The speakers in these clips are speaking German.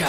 got.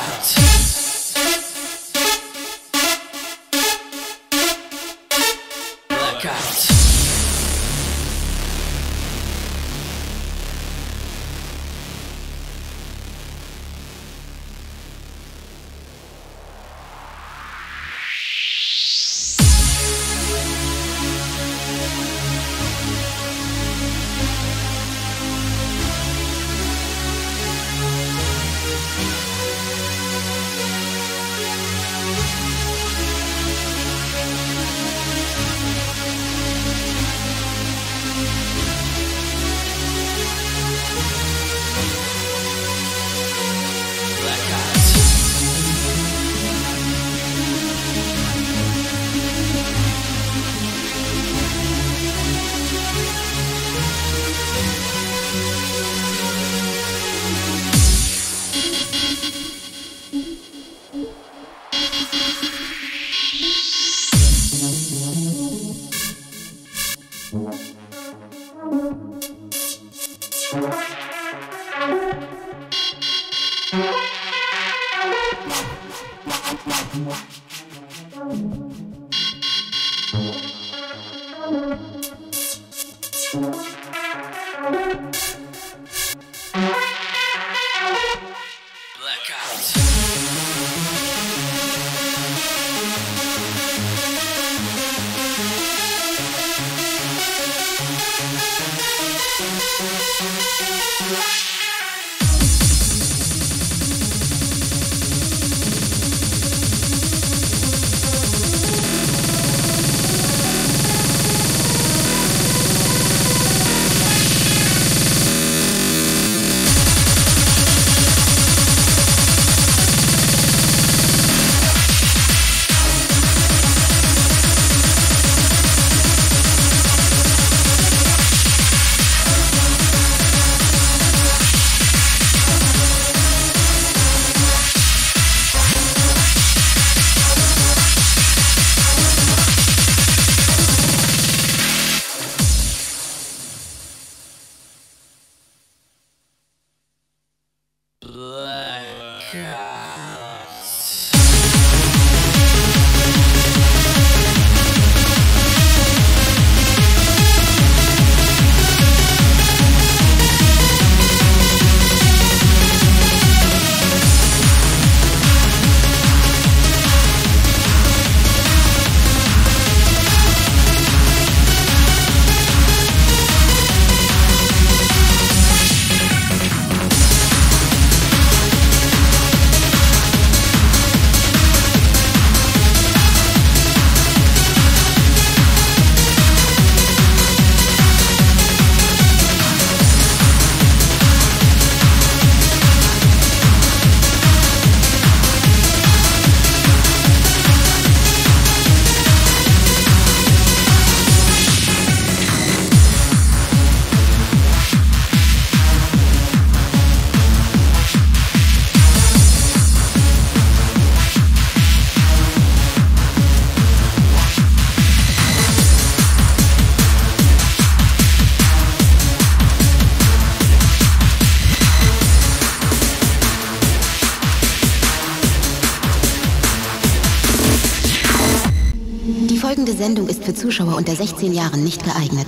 Die Sendung ist für Zuschauer unter 16 Jahren nicht geeignet.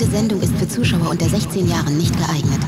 Die Sendung ist für Zuschauer unter 16 Jahren nicht geeignet.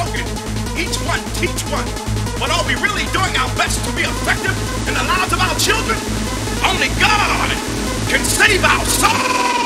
spoken. Each one, teach one. But are we really doing our best to be effective in the lives of our children? Only God can save our soul.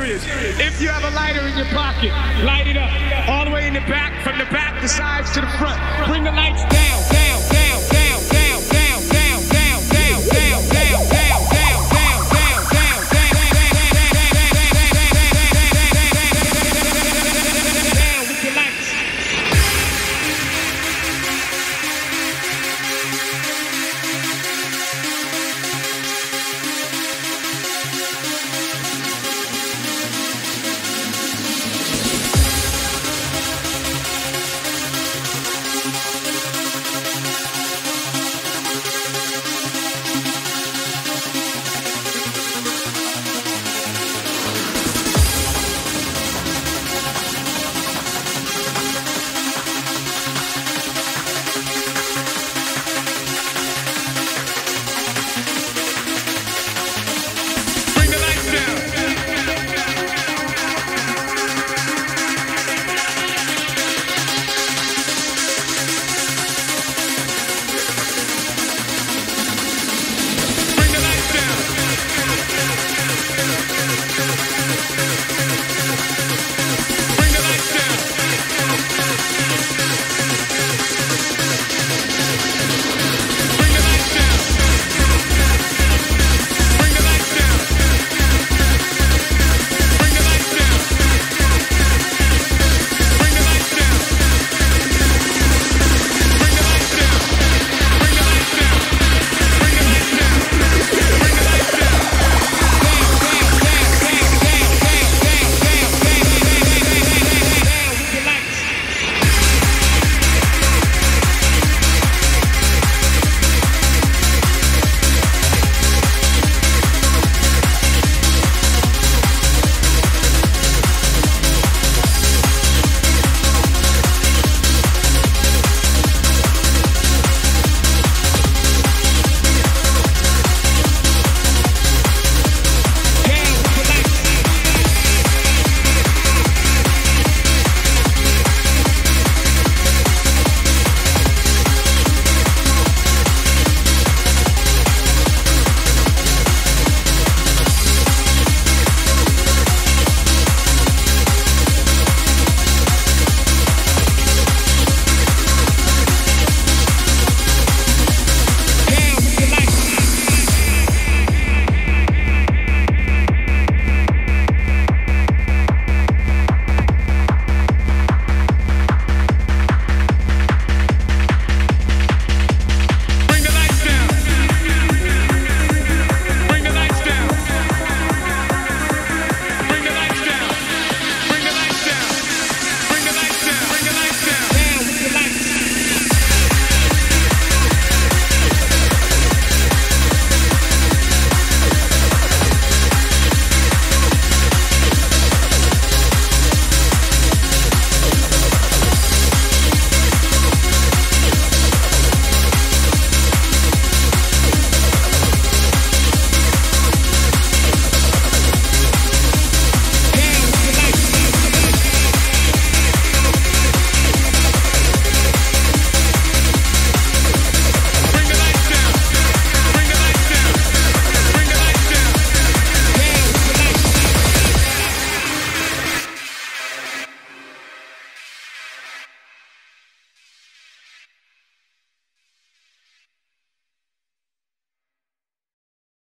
serious. If you have a lighter in your pocket, light it up. All the way in the back, from the back, the sides to the front. Bring the lights down.